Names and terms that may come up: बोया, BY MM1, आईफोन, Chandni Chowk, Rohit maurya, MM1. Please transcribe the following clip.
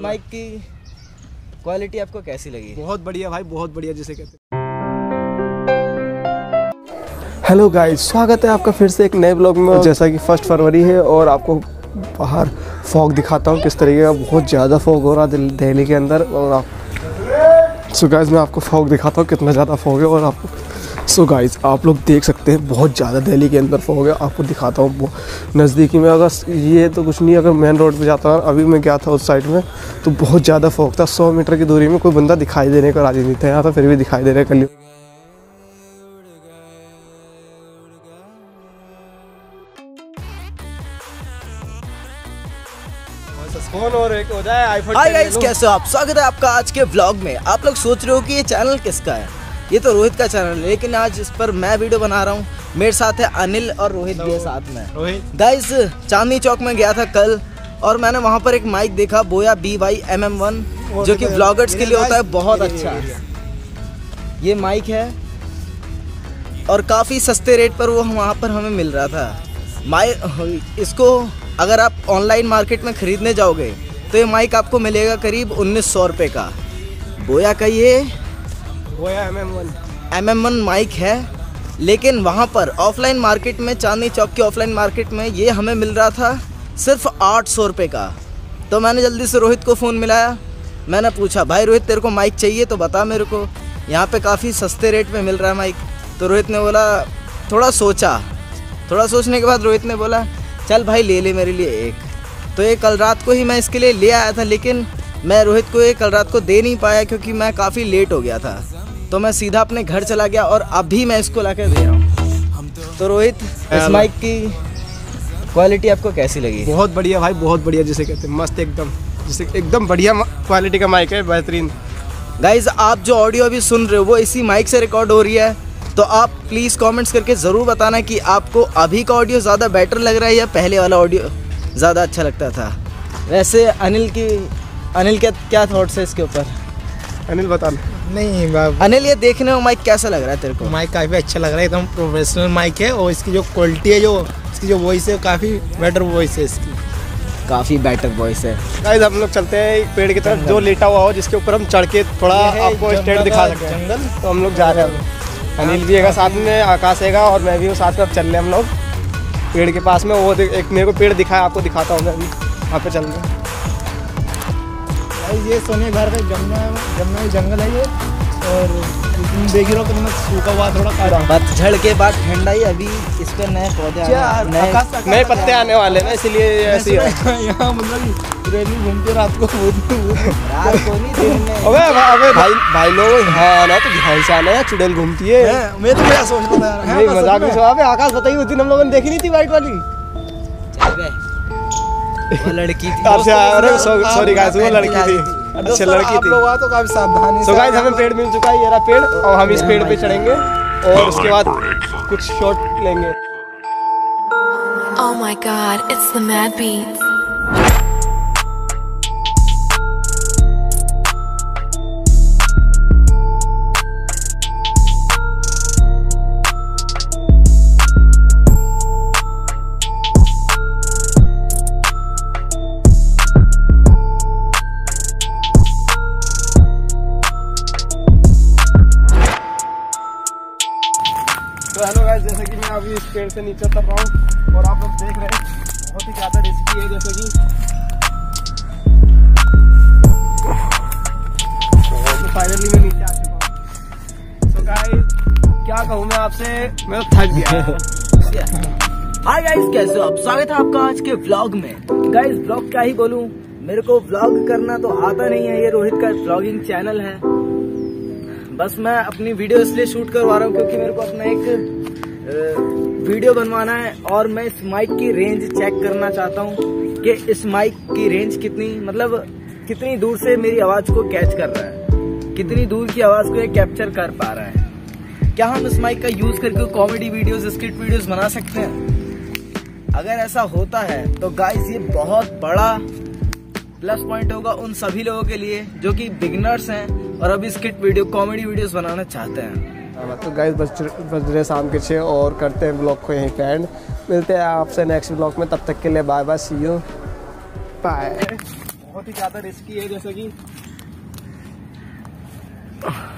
Mic की quality आपको कैसी लगी? बहुत बढ़िया भाई, बहुत बढ़िया जिसे कहते हैं। हेलो गाइज, स्वागत है आपका फिर से एक नए ब्लॉग में। जैसा कि 1 फरवरी है और आपको बाहर फॉग दिखाता हूँ किस तरीके का बहुत ज़्यादा फॉग हो रहा है दिल्ली के अंदर। और आप सो गाइज मैं आपको फॉग दिखाता हूँ कितना ज़्यादा फॉग है। और आपको सो गाइज आप लोग देख सकते हैं बहुत ज़्यादा दिल्ली के अंदर फॉग है। आपको दिखाता हूँ नज़दीकी में, अगर ये तो कुछ नहीं, अगर मेन रोड पर जाता हूँ, अभी मैं गया था उस साइड में तो बहुत ज़्यादा फॉग था। 100 मीटर की दूरी में कोई बंदा दिखाई देने का राजी नहीं था यहाँ, तो फिर भी दिखाई दे रहा है। कल फोन और एक हो जाए आईफोन। हाय गाइस, कैसे हो आप? स्वागत है आपका आज के व्लॉग में। आप लोग सोच रहे हो कि ये चैनल किसका है? ये तो रोहित का चैनल है, लेकिन आज इस पर मैं वीडियो बना रहा हूँ। मेरे साथ है अनिल और रोहित भी है साथ में। रोहित गाइस चांदनी चौक में गया था कल और मैंने वहाँ पर एक माइक देखा, बोया BY MM1, जो कि ब्लॉगर्स के लिए होता है। बहुत अच्छा ये माइक है और काफ़ी सस्ते रेट पर वो वहाँ पर हमें मिल रहा था। माइक इसको अगर आप ऑनलाइन मार्केट में ख़रीदने जाओगे तो ये माइक आपको मिलेगा करीब 1900 रुपये का। बोया का ये बोया MM1 माइक है, लेकिन वहाँ पर ऑफलाइन मार्केट में, चांदनी चौक के ऑफलाइन मार्केट में ये हमें मिल रहा था सिर्फ 800 रुपये का। तो मैंने जल्दी से रोहित को फ़ोन मिलाया, मैंने पूछा भाई रोहित तेरे को माइक चाहिए तो बता मेरे को, यहाँ पर काफ़ी सस्ते रेट में मिल रहा है माइक। तो रोहित ने बोला, थोड़ा सोचा, थोड़ा सोचने के बाद रोहित ने बोला चल भाई ले ले मेरे लिए एक। तो ये कल रात को ही मैं इसके लिए ले आया था, लेकिन मैं रोहित को ये कल रात को दे नहीं पाया क्योंकि मैं काफ़ी लेट हो गया था। तो मैं सीधा अपने घर चला गया और अभी मैं इसको लाकर दे रहा हूँ। तो रोहित इस माइक की क्वालिटी आपको कैसी लगी? बहुत बढ़िया भाई, बहुत बढ़िया जिसे कहते हैं, मस्त एकदम, जिसे एकदम बढ़िया क्वालिटी का माइक है, बेहतरीन। गाइज आप जो ऑडियो अभी सुन रहे हो वो इसी माइक से रिकॉर्ड हो रही है। तो आप प्लीज़ कमेंट्स करके ज़रूर बताना कि आपको अभी का ऑडियो ज़्यादा बेटर लग रहा है या पहले वाला ऑडियो ज़्यादा अच्छा लगता था। वैसे अनिल के क्या थॉट्स है इसके ऊपर? अनिल बताना नहीं बाबू। अनिल ये देखने में माइक कैसा लग रहा है तेरे को? माइक काफ़ी अच्छा लग रहा है, एकदम प्रोफेशनल माइक है और इसकी जो क्वालिटी है, जो इसकी जो वॉइस है, काफ़ी बेटर वॉइस है इसकी, काफ़ी बेटर वॉइस है। गाइस हम लोग चलते हैं एक पेड़ की तरफ जो लेटा हुआ हो, जिसके ऊपर हम चढ़ के थोड़ा आपको स्टैंड दिखा सकते हैं। जंगल तो हम लोग जा रहे हैं, अनिल भी हैगा साथ में, आकाश हैगा और मैं भी हूँ साथ में। अब चल रहे हम लोग पेड़ के पास में, वो एक मेरे को पेड़ दिखाया, आपको दिखाता हूँ मैं अभी, वहाँ पे चल रहे हैं। ये सोने घर में जमुना जंगल है ये, और देख रहे हो कितना सूखा हुआ, थोड़ा पतझड़ के बाद ठंडा ही, अभी इस पर नए पौधे नए पत्ते आने वाले ना, इसलिए ऐसे यहाँ मतलब घूमते रात को भाई लोग। हाँ ना तो ध्यान से आना है, चुड़ैल घूमती है। मैं तो क्या सोचता था यार, मजाक में जवाब है। आकाश बताइए उस दिन हम लोगों ने देखी नहीं थी वाइट वाली लड़की थी, सॉरी गाइस वो लड़की थी, अच्छा लड़की थी। तो काफी सावधानी से गाइस हमें पेड़ मिल चुका है, ये रहा पेड़, और हम इस पेड़ पे चढ़ेंगे और उसके बाद कुछ शॉट लेंगे। Oh my God, it's the mad beats. जैसे कि मैं अभी इस पेड़ से नीचे उतर रहा हूँ और आप लोग देख रहे हैं, बहुत ही ज़्यादा रिस्की है। जैसे कि फाइनली मैं नीचे आ चुका हूँ। तो गाइस क्या कहूँ मैं आपसे, मैं थक गया। हाय गाइस, कैसे हो आप? स्वागत है आपका आज के व्लॉग में। गाइस व्लॉग क्या ही बोलूँ, मेरे को व्लॉग करना तो आता नहीं है। ये रोहित का व्लॉगिंग चैनल है, बस मैं अपनी वीडियो इसलिए शूट करवा रहा हूँ क्योंकि मेरे को अपना एक वीडियो बनवाना है और मैं इस माइक की रेंज चेक करना चाहता हूँ कि इस माइक की रेंज कितनी, मतलब कितनी दूर से मेरी आवाज़ को कैच कर रहा है, कितनी दूर की आवाज़ को ये कैप्चर कर पा रहा है। क्या हम इस माइक का यूज़ करके कॉमेडी वीडियोस, स्किट वीडियोस बना सकते हैं? अगर ऐसा होता है तो गाइस ये बहुत बड़ा प्लस पॉइंट होगा उन सभी लोगों के लिए जो कि बिगिनर्स हैं और अभी स्किट वीडियो, कॉमेडी वीडियोज़ बनाना चाहते हैं। तो गाइस बज रहे शाम के 6 और करते हैं ब्लॉग को यहीं पे एंड। मिलते हैं आपसे नेक्स्ट ब्लॉग में, तब तक के लिए bye bye, see you, bye. बहुत ही ज्यादा रिस्की है, जैसे कि